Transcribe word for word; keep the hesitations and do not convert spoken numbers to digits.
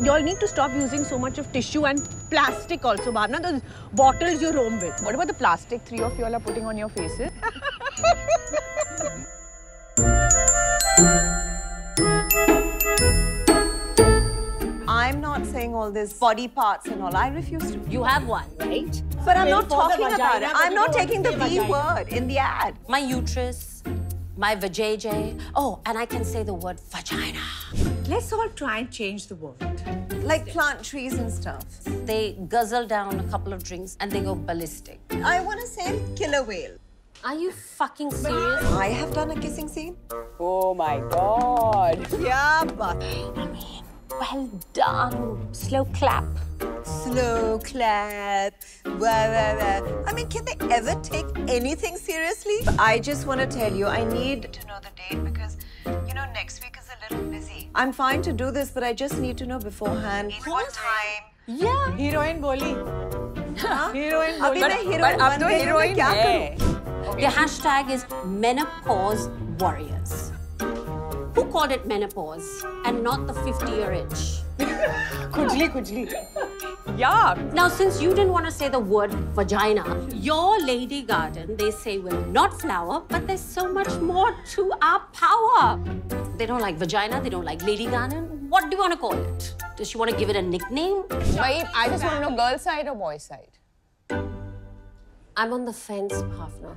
You all need to stop using so much of tissue and plastic also, Bhavna. Those bottles you roam with. What about the plastic three of you all are putting on your faces? I'm not saying all this body parts and all. I refuse to. You have one, right? But I'm not talking about it. I'm not taking the V word in the ad. My uterus, my vajayjay. Oh, and I can say the word vagina. Let's all try and change the world. Like plant trees and stuff. They guzzle down a couple of drinks and they go ballistic. I want to say killer whale. Are you fucking serious? I have done a kissing scene. Oh my god. Yeah, but I mean, well done. Slow clap. Slow clap. Wah, wah, wah. I mean, can they ever take anything seriously? But I just want to tell you, I need to know the date because, you know, next week is a little busy. I'm fine to do this, but I just need to know beforehand. In what time? Yeah. Heroine boli. Huh? Heroine boli. But, heroine but ab to heroine hai. Okay. The hashtag is menopause warriors. Who called it menopause and not the fifty-year itch? Kujli, kujli. Yeah. Now, since you didn't want to say the word vagina, your lady garden, they say, will not flower, but there's so much more to our power. They don't like vagina, they don't like lady garden. What do you want to call it? Does she want to give it a nickname? Wait, I just want to know girl side or boy side? I'm on the fence, Bhavna.